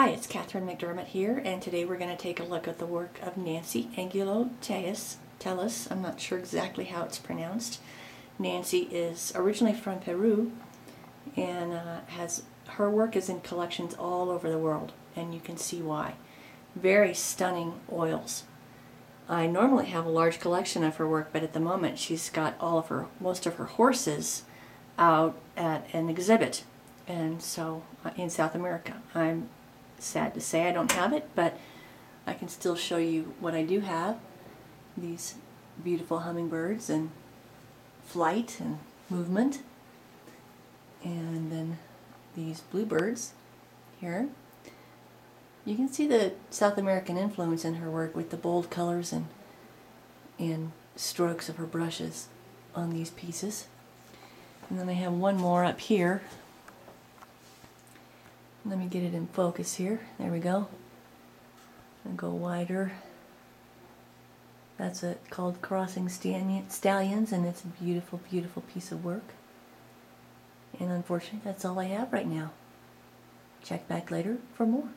Hi, it's Katherine McDermott here, and today we're going to take a look at the work of Nancy Angulo Telles. I'm not sure exactly how it's pronounced. Nancy is originally from Peru, and her work is in collections all over the world, and you can see why. Very stunning oils. I normally have a large collection of her work, but at the moment she's got most of her horses out at an exhibit, and so in South America. I'm sad to say I don't have it, but I can still show you what I do have. These beautiful hummingbirds and flight and movement, and then these bluebirds here. You can see the South American influence in her work with the bold colors and strokes of her brushes on these pieces. And then I have one more up here. Let me get it in focus here. There we go. And go wider. That's called Crossing Stallions, and it's a beautiful, beautiful piece of work. And unfortunately, that's all I have right now. Check back later for more.